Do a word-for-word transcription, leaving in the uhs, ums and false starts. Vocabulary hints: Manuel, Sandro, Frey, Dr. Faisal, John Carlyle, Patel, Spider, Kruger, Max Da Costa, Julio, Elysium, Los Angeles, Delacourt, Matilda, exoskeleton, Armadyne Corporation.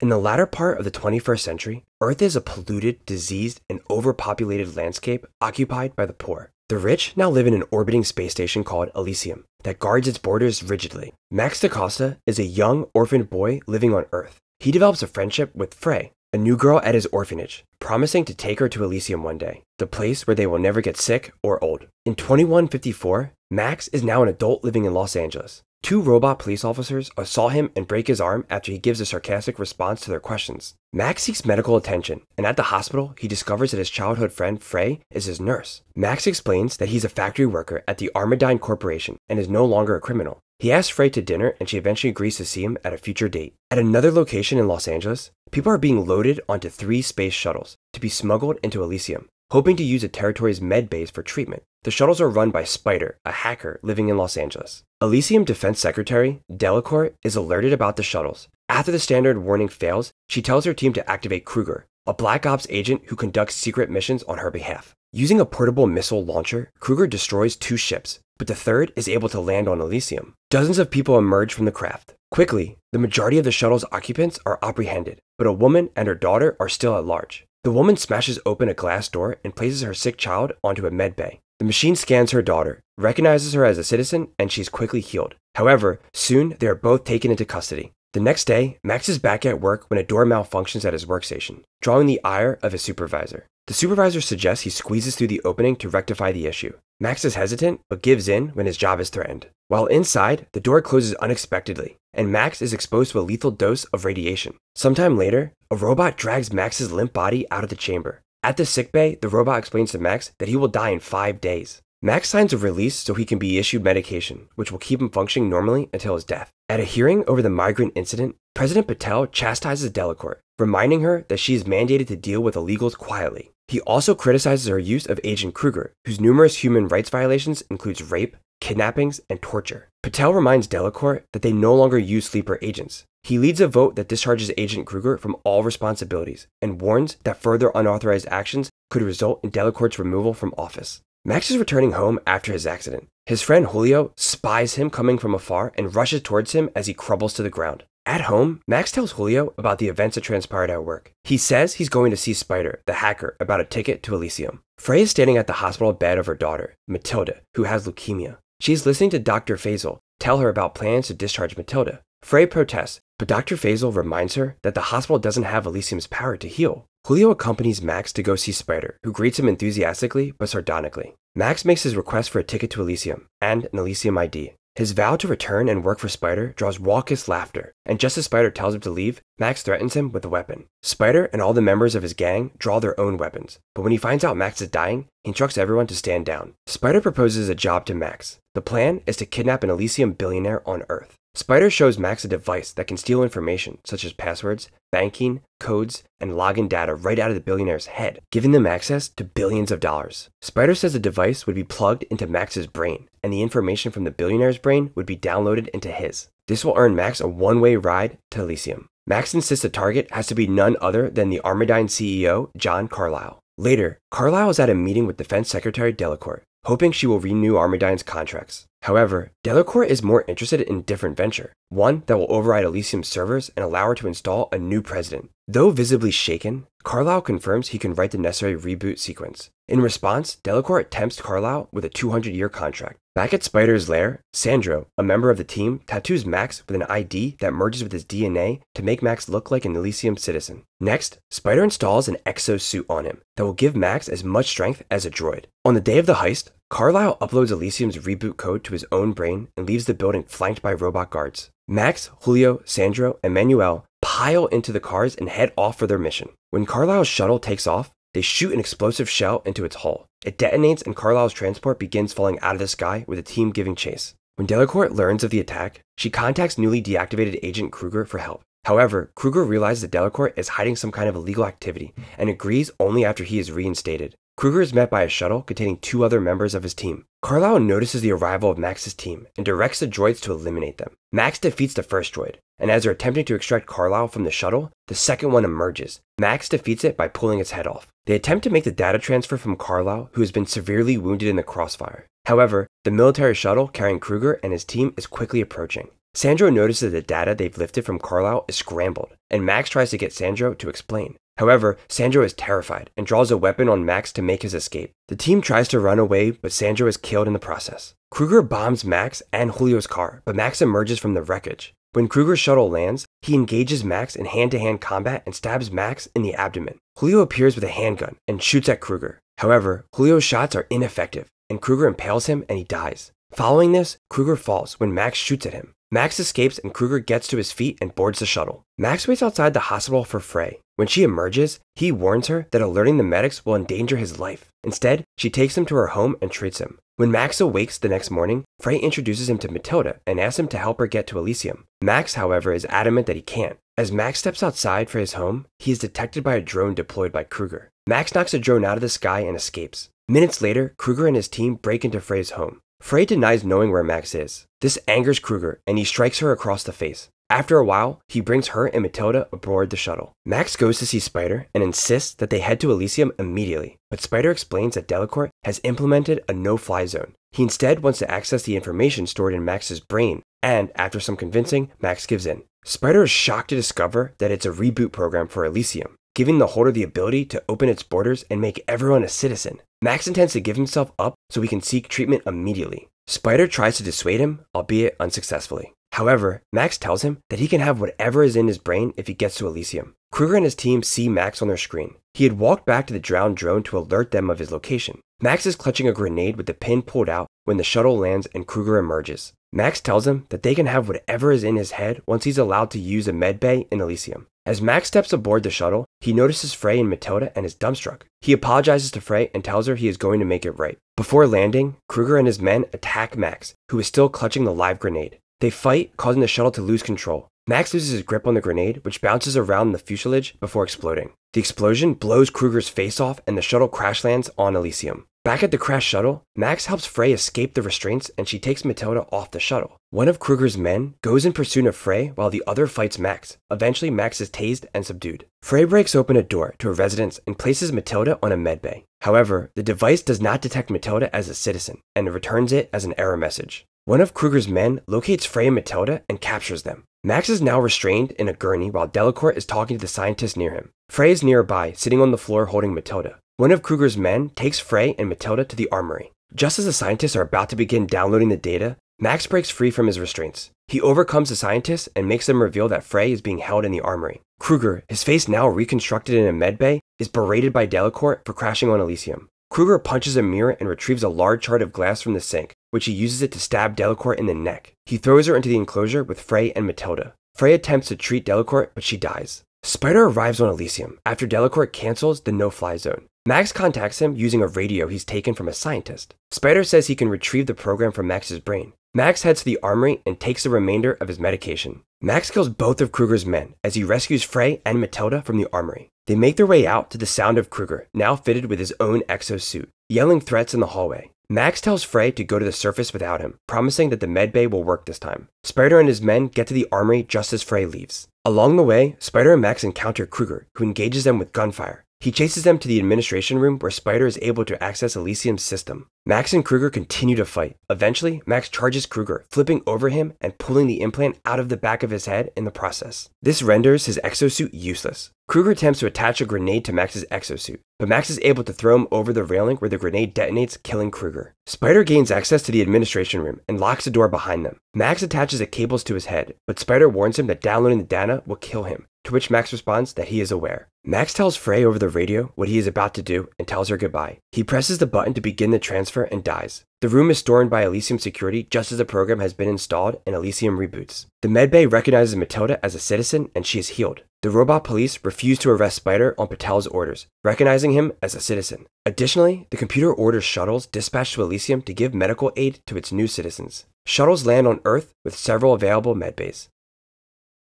In the latter part of the twenty-first century, Earth is a polluted, diseased, and overpopulated landscape occupied by the poor. The rich now live in an orbiting space station called Elysium that guards its borders rigidly. Max Da Costa is a young orphaned boy living on Earth. He develops a friendship with Frey, a new girl at his orphanage, promising to take her to Elysium one day, the place where they will never get sick or old. In twenty-one fifty-four, Max is now an adult living in Los Angeles. Two robot police officers assault him and break his arm after he gives a sarcastic response to their questions. Max seeks medical attention, and at the hospital, he discovers that his childhood friend Frey is his nurse. Max explains that he's a factory worker at the Armadyne Corporation and is no longer a criminal. He asks Frey to dinner, and she eventually agrees to see him at a future date. At another location in Los Angeles, people are being loaded onto three space shuttles to be smuggled into Elysium, hoping to use the territory's med bays for treatment. The shuttles are run by Spider, a hacker living in Los Angeles. Elysium Defense Secretary Delacourt is alerted about the shuttles. After the standard warning fails, she tells her team to activate Kruger, a black ops agent who conducts secret missions on her behalf. Using a portable missile launcher, Kruger destroys two ships, but the third is able to land on Elysium. Dozens of people emerge from the craft. Quickly, the majority of the shuttle's occupants are apprehended, but a woman and her daughter are still at large. The woman smashes open a glass door and places her sick child onto a med bay. The machine scans her daughter, recognizes her as a citizen, and she's quickly healed. However, soon they are both taken into custody. The next day, Max is back at work when a door malfunctions at his workstation, drawing the ire of his supervisor. The supervisor suggests he squeezes through the opening to rectify the issue. Max is hesitant, but gives in when his job is threatened. While inside, the door closes unexpectedly, and Max is exposed to a lethal dose of radiation. Sometime later, a robot drags Max's limp body out of the chamber. At the sickbay, the robot explains to Max that he will die in five days. Max signs a release so he can be issued medication, which will keep him functioning normally until his death. At a hearing over the migrant incident, President Patel chastises Delacourt, reminding her that she is mandated to deal with illegals quietly. He also criticizes her use of Agent Kruger, whose numerous human rights violations includes rape, kidnappings, and torture. Patel reminds Delacourt that they no longer use sleeper agents. He leads a vote that discharges Agent Kruger from all responsibilities and warns that further unauthorized actions could result in Delacourt's removal from office. Max is returning home after his accident. His friend Julio spies him coming from afar and rushes towards him as he crumbles to the ground. At home, Max tells Julio about the events that transpired at work. He says he's going to see Spider, the hacker, about a ticket to Elysium. Frey is standing at the hospital bed of her daughter, Matilda, who has leukemia. She's listening to Doctor Faisal tell her about plans to discharge Matilda. Frey protests, but Doctor Faisal reminds her that the hospital doesn't have Elysium's power to heal. Julio accompanies Max to go see Spider, who greets him enthusiastically but sardonically. Max makes his request for a ticket to Elysium and an Elysium I D. His vow to return and work for Spider draws raucous laughter, and just as Spider tells him to leave, Max threatens him with a weapon. Spider and all the members of his gang draw their own weapons, but when he finds out Max is dying, he instructs everyone to stand down. Spider proposes a job to Max. The plan is to kidnap an Elysium billionaire on Earth. Spider shows Max a device that can steal information such as passwords, banking, codes, and login data right out of the billionaire's head, giving them access to billions of dollars. Spider says the device would be plugged into Max's brain, and the information from the billionaire's brain would be downloaded into his. This will earn Max a one-way ride to Elysium. Max insists the target has to be none other than the Armadyne C E O, John Carlyle. Later, Carlyle is at a meeting with Defense Secretary Delacourt, hoping she will renew Armadyne's contracts. However, Delacourt is more interested in a different venture, one that will override Elysium's servers and allow her to install a new president. Though visibly shaken, Carlyle confirms he can write the necessary reboot sequence. In response, Delacourt tempts Carlyle with a two hundred year contract. Back at Spider's lair, Sandro, a member of the team, tattoos Max with an I D that merges with his D N A to make Max look like an Elysium citizen. Next, Spider installs an exosuit on him that will give Max as much strength as a droid. On the day of the heist, Carlyle uploads Elysium's reboot code to his own brain and leaves the building flanked by robot guards. Max, Julio, Sandro, and Manuel pile into the cars and head off for their mission. When Carlyle's shuttle takes off, they shoot an explosive shell into its hull. It detonates and Carlyle's transport begins falling out of the sky with the team giving chase. When Delacourt learns of the attack, she contacts newly deactivated Agent Kruger for help. However, Kruger realizes that Delacourt is hiding some kind of illegal activity and agrees only after he is reinstated. Kruger is met by a shuttle containing two other members of his team. Carlyle notices the arrival of Max's team and directs the droids to eliminate them. Max defeats the first droid, and as they're attempting to extract Carlyle from the shuttle, the second one emerges. Max defeats it by pulling its head off. They attempt to make the data transfer from Carlyle, who has been severely wounded in the crossfire. However, the military shuttle carrying Kruger and his team is quickly approaching. Sandro notices that the data they've lifted from Carlyle is scrambled, and Max tries to get Sandro to explain. However, Sandro is terrified and draws a weapon on Max to make his escape. The team tries to run away, but Sandro is killed in the process. Kruger bombs Max and Julio's car, but Max emerges from the wreckage. When Kruger's shuttle lands, he engages Max in hand-to-hand combat and stabs Max in the abdomen. Julio appears with a handgun and shoots at Kruger. However, Julio's shots are ineffective, and Kruger impales him and he dies. Following this, Kruger falls when Max shoots at him. Max escapes and Kruger gets to his feet and boards the shuttle. Max waits outside the hospital for Frey. When she emerges, he warns her that alerting the medics will endanger his life. Instead, she takes him to her home and treats him. When Max awakes the next morning, Frey introduces him to Matilda and asks him to help her get to Elysium. Max, however, is adamant that he can't. As Max steps outside for his home, he is detected by a drone deployed by Kruger. Max knocks a drone out of the sky and escapes. Minutes later, Kruger and his team break into Frey's home. Frey denies knowing where Max is. This angers Kruger, and he strikes her across the face. After a while, he brings her and Matilda aboard the shuttle. Max goes to see Spider and insists that they head to Elysium immediately, but Spider explains that Delacourt has implemented a no-fly zone. He instead wants to access the information stored in Max's brain, and after some convincing, Max gives in. Spider is shocked to discover that it's a reboot program for Elysium, giving the holder the ability to open its borders and make everyone a citizen. Max intends to give himself up so he can seek treatment immediately. Spider tries to dissuade him, albeit unsuccessfully. However, Max tells him that he can have whatever is in his brain if he gets to Elysium. Kruger and his team see Max on their screen. He had walked back to the drowned drone to alert them of his location. Max is clutching a grenade with the pin pulled out when the shuttle lands and Kruger emerges. Max tells him that they can have whatever is in his head once he's allowed to use a medbay in Elysium. As Max steps aboard the shuttle, he notices Frey and Matilda and is dumbstruck. He apologizes to Frey and tells her he is going to make it right. Before landing, Kruger and his men attack Max, who is still clutching the live grenade. They fight, causing the shuttle to lose control. Max loses his grip on the grenade, which bounces around the fuselage before exploding. The explosion blows Kruger's face off and the shuttle crash lands on Elysium. Back at the crashed shuttle, Max helps Frey escape the restraints and she takes Matilda off the shuttle. One of Kruger's men goes in pursuit of Frey while the other fights Max. Eventually, Max is tased and subdued. Frey breaks open a door to a residence and places Matilda on a medbay. However, the device does not detect Matilda as a citizen and returns it as an error message. One of Kruger's men locates Frey and Matilda and captures them. Max is now restrained in a gurney while Delacourt is talking to the scientist near him. Frey is nearby, sitting on the floor holding Matilda. One of Kruger's men takes Frey and Matilda to the armory. Just as the scientists are about to begin downloading the data, Max breaks free from his restraints. He overcomes the scientists and makes them reveal that Frey is being held in the armory. Kruger, his face now reconstructed in a medbay, is berated by Delacourt for crashing on Elysium. Kruger punches a mirror and retrieves a large shard of glass from the sink, which he uses it to stab Delacourt in the neck. He throws her into the enclosure with Frey and Matilda. Frey attempts to treat Delacourt, but she dies. Spider arrives on Elysium after Delacourt cancels the no-fly zone. Max contacts him using a radio he's taken from a scientist. Spider says he can retrieve the program from Max's brain. Max heads to the armory and takes the remainder of his medication. Max kills both of Kruger's men as he rescues Frey and Matilda from the armory. They make their way out to the sound of Kruger, now fitted with his own exosuit, yelling threats in the hallway. Max tells Frey to go to the surface without him, promising that the medbay will work this time. Spider and his men get to the armory just as Frey leaves. Along the way, Spider and Max encounter Kruger, who engages them with gunfire. He chases them to the administration room where Spider is able to access Elysium's system. Max and Kruger continue to fight. Eventually, Max charges Kruger, flipping over him and pulling the implant out of the back of his head in the process. This renders his exosuit useless. Kruger attempts to attach a grenade to Max's exosuit, but Max is able to throw him over the railing where the grenade detonates, killing Kruger. Spider gains access to the administration room and locks the door behind them. Max attaches the cables to his head, but Spider warns him that downloading the data will kill him, to which Max responds that he is aware. Max tells Frey over the radio what he is about to do and tells her goodbye. He presses the button to begin the transfer and dies. The room is stormed by Elysium security just as the program has been installed and Elysium reboots. The medbay recognizes Matilda as a citizen and she is healed. The robot police refuse to arrest Spider on Patel's orders, recognizing him as a citizen. Additionally, the computer orders shuttles dispatched to Elysium to give medical aid to its new citizens. Shuttles land on Earth with several available medbays.